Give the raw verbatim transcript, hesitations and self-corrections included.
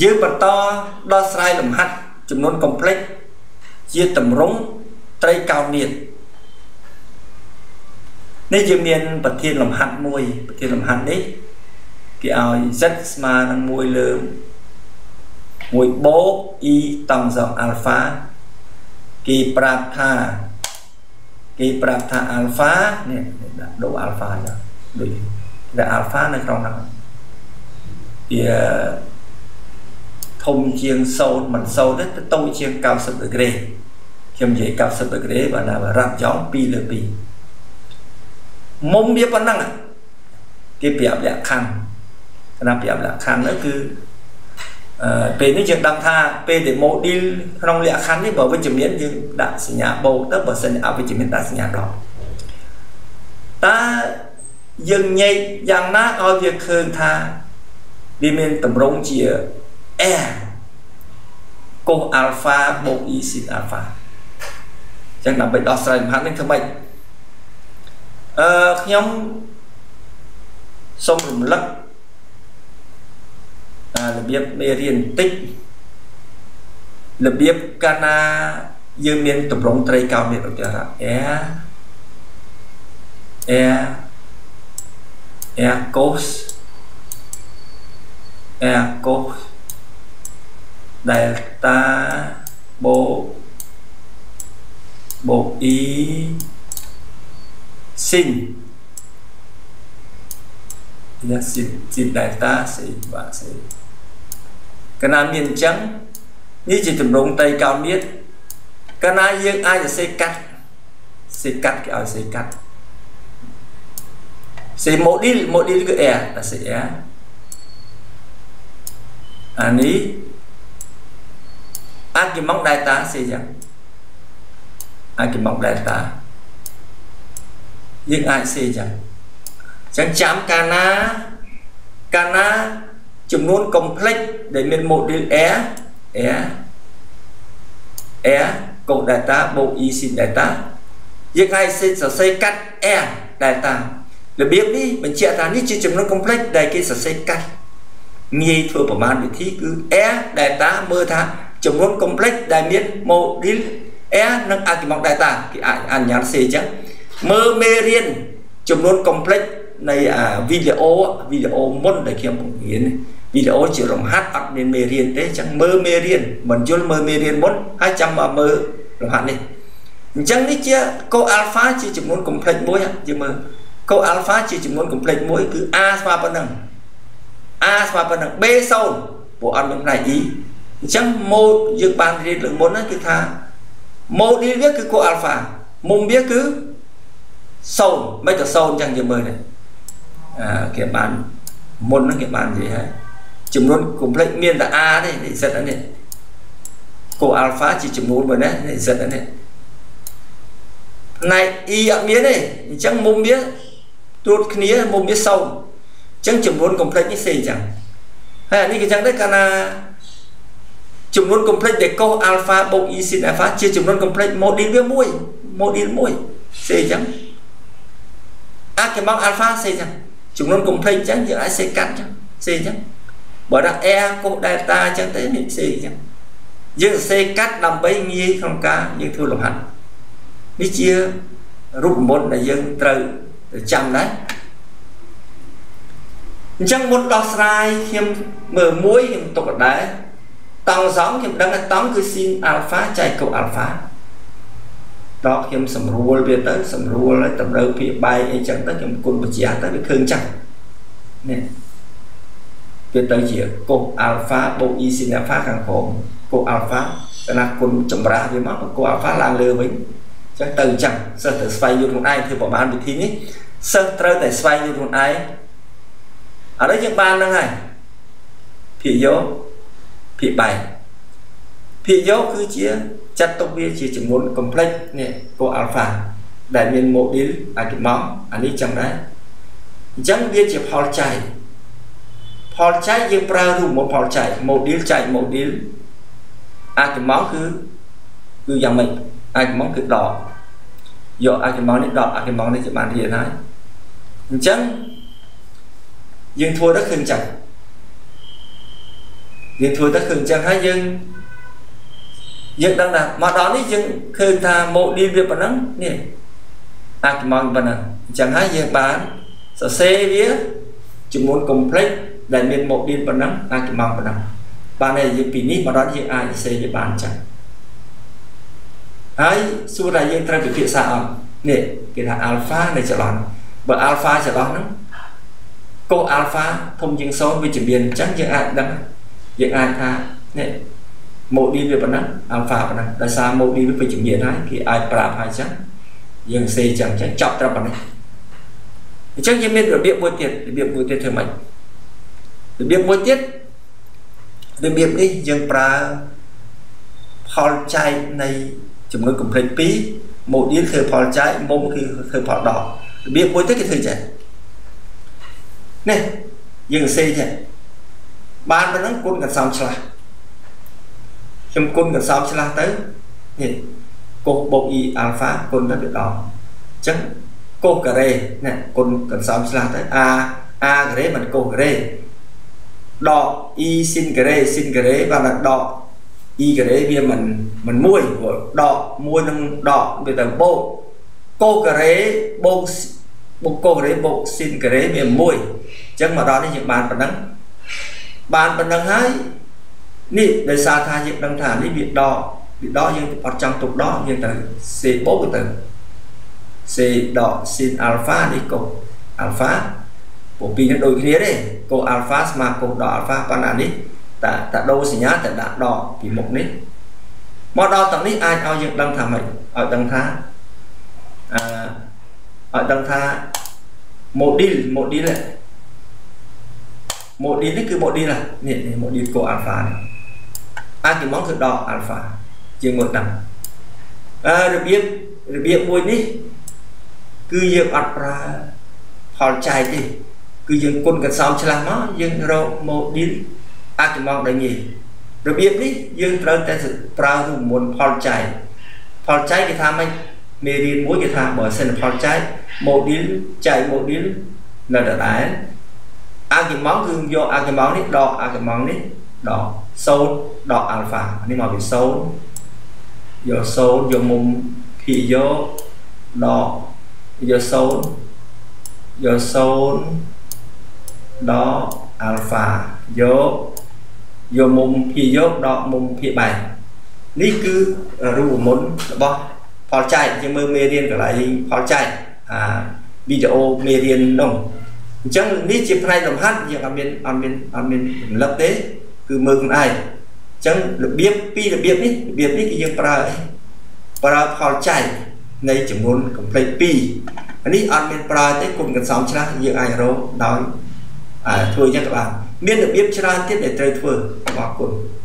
ยืบต่อดอสไลลำหัดจุดนนคอมเพล็กซ์ยืดต่ำรุ้งไตรกาวเนียนในยืมเนียนปฏิลำหัดมวยปฏิลำหัดนี้กี่เอาเซ็ตมาดังมวยเลิมมวยโบอีต่ำสองอัลฟากี่ปราธากี่ปราธาอัลฟาเนี่ยดูอัลฟาจ้ะดูแต่อัลฟาในกรองนั้นthì thông chiên sâu mặt sâu đất tôi chiên cao sập được rê khiêm dễ cao sập được rê và là rạp gióng pi lửa pi mông biết vấn năng cái bẹp lạ khăn là bẹp lạ khăn nữa cứ về những chuyện đăng tha về để mộ đi không lạ khăn đi bảo với chữ miễn như đã sinh nhà bầu tớ bảo sinh áo với chữ miễn đã sinh nhà đó ta dừng nhây dàng nát ao việc khơi thaดิเมนตำรงเจียแอโกอัลฟาโบอีสิอัลฟาจังนำไปดอสไลน์พันนั่นคือไม่เอ่อขยมสมรมลักระเบียบเมเรียนติกระเบียบกานาเยเมนตำรงไตรกาวเมตรอุจจาระแอแอแอโกสe cos delta bộ bộ y sin là sin sin delta sin và sin cái nào miền trắng như chỉ tụm rồng tây cao biết cái nào riêng ai là xây cắt xây cắt cái ai xây cắt xây một đi một đi cái e là xây eอันนี้อากิมองได้ตาสิจังอากิมองได้ตายิ่งอาสิจังจังจำการนะการนะจุดนู้นคอมเพล็กซ์เดี๋ยวมีโมเดลเอเอเอกดได้ตาโบอีสิได้ตายิ่งอาสิจะใส่กัดเอได้ตาหรือเบี้ยนี้มันเชื่อตานี่จุดนู้นคอมเพล็กซ์ได้กี่จะใส่กัดnghe thưa bảo man vị trí cứ é đại tá mơ tha chủng nốt complex đại miết mô đi é nâng a kỳ mọc đại tá kỳ ảnh nhắn xê chắc mơ mê riêng chủng nốt complex này à video video môn đại khiêm phụng hiến video chỉ lòng hát ạc nên mê riêng thế chẳng mơ mê riêng mình chôn mơ mê riêng môn hai trăm mà mơ lòng hát đi chẳng ní chia câu alpha chia chủng nốt complex mối á chứ mơ câu alpha chia chủng nốt complex mối cứ a pha bất năng a và phần B sâu bộ ăn lúc này ý chẳng mô dược bàn thì lượng môn nó cứ tha mô đi biết cứ cô alpha mông biết cứ sâu mấy cái sâu chẳng như mời này à, cái bàn môn nó cái bàn gì hay chủng luôn cùng lệnh miên là a đấy thì giật đấy cô alpha chỉ chủng luôn rồi đấy thì giật đấy này y ạ miếng này chẳng mông biết tuột khía mông biết sâu chẳng chủng nốt complex như thế chẳng hay là những cái chẳng đấy cả là chủng nốt complex để câu alpha bộ y sin alpha chia chủng nốt complex một đi với mũi một đi mũi c chẳng a cái mong alpha c chẳng chủng nốt complex chẳng như ai c cắt chẳng c chẳng bởi là e câu delta chẳng tới niệm c chẳng nhưng c cắt làm bấy nghi không ca nhưng thua lỏng hẳn đi chia rút một là dương trừ trăm đấy chẳng muốn đọc sai khiêm mở mũi khiêm tục ở đấy tăng gióng khiêm đang là tăng cứ xin alpha chạy cầu alpha đó khiêm sầm rùa về tới sầm rùa lấy tầm đầu phía bay ấy chẳng tới khiêm côn một chia tới bị thương chẳng nè về tới chỉ cầu alpha bộ y xin alpha hàng khổ cầu alpha là côn chậm ra với mắc cầu alpha là lừa với chắc từ chẳng sợ từ xoay vô một ai thì bỏ bán bị thi nhé sợ từ để xoay vô một ai ở đây những ban đang này thì gió thì bài thì gió cứ chia chặt tốc bia chỉ chỉ muốn complex nè cô alpha đại miền mộ đến à cái móng anh đi chẳng đấy chẳng biết chỉ phò chạy phò chạy như pra đủ một phò chạy một điếu chạy một điếu à cái móng cứ cứ dạng mình à cái móng cứ đỏ do à cái móng này đỏ à cái móng này chỉ bàn hiện nay chẳng nhưng thua đất hơn chẳng Vì thôi ta khừng chẳng hãy dừng dừng đang đạp mà đó đi dừng khừng thà mộ đi việc bằng năng nè ạc mong bằng năng chẳng hãy dừng bán sở xe vía chỉ muốn complex đại miền mộ đi bằng năng ạc mong bằng năng bà này dừng phí ní mà đó dừng ai xe dừng bán chẳng ấy xua này dừng trang bị phía xa nè kìa là alpha này trở lòng bởi alpha trở lòng lắm cô alpha thông dừng số vì chỉ biến chẳng dừng ai đăng dừng ai tha nè mộ đi về bản năng alpha bản năng tại sao mộ đi với phải chuyển hai thì ai prab hai chắc dừng c chẳng chẳng chọc ra bản năng chắc như biết được biện buổi tiệt biện buổi tiệt thời mạnh được biện buổi tiết được biện đi dừng pra phò chai này chúng tôi cũng thấy pí mộ đi thời phò chai mông thì thời phò đỏ biện buổi tiết cái thời trẻ nè dừng c nhỉ ban bản năng cuốn cả xong rồi trong côn gần sau sẽ là tới nhìn cột bộ y alpha côn đã được đó chắc cô cà rê nè côn gần sau sẽ là tới a a rê mình cô cà rê đỏ y xin cà rê xin cà rê và là đỏ y cà rê bia mình mình muối đỏ muối nâng đỏ bây giờ bộ cô cà rê bộ bộ cô cà rê bộ xin cà rê bia muối chắc mà đó là những bàn phần đắng bàn phần đắng hai nị đời xa tha những đăng thả đi bị đo bị đo nhưng ở trong tục đó nhưng từ c bốn từ c đỏ sin alpha đi cổ alpha bộ pin nó đôi kia đấy cổ alpha mà cổ đỏ alpha ban nãy tạ tạ đâu xí nhá tạ đã đỏ thì một nít mà đo tầng nít ai ao những đăng thả mình ở đăng thả à, ở đăng thả một đi một đi lại một đi đấy cứ một đi là nhìn một đi cổ alpha này ai thì món thịt đỏ alpha chưa một đằng à, được biết được biết mùi đi cứ dừng alpha họ chạy đi cứ dừng quân cần xong sẽ làm nó dừng rồi một đi ai thì mong đấy nhỉ được biết đi dừng rồi ta sẽ prao muốn họ chạy họ chạy thì tham anh mê đi mỗi cái tham bởi sân họ chạy một đi chạy một đi là đã tái ai cái món gương vô ai cái món đấy đỏ ai cái món đấy đỏ sâu đỏ alpha nhưng mà bị sâu vô sâu vô mùng thì vô đỏ vô sâu vô sâu đỏ alpha vô vô mùng thì vô đỏ mùng thì bài ní cứ ru muốn bỏ phò chạy nhưng mà mê điên trở lại phò chạy à video mê điên đông chẳng biết chip này đồng hát như amin amin amin lập tế cứ mơ con ai chẳng được biết pi được biết biết biết biết cái dương para para họ chạy này chỉ muốn complete pi anh ấy amin para tới cùng gần sóng chả như ai rồi nói à thôi nha các bạn biết được biết chả tiếp để chơi thua bỏ cuộc.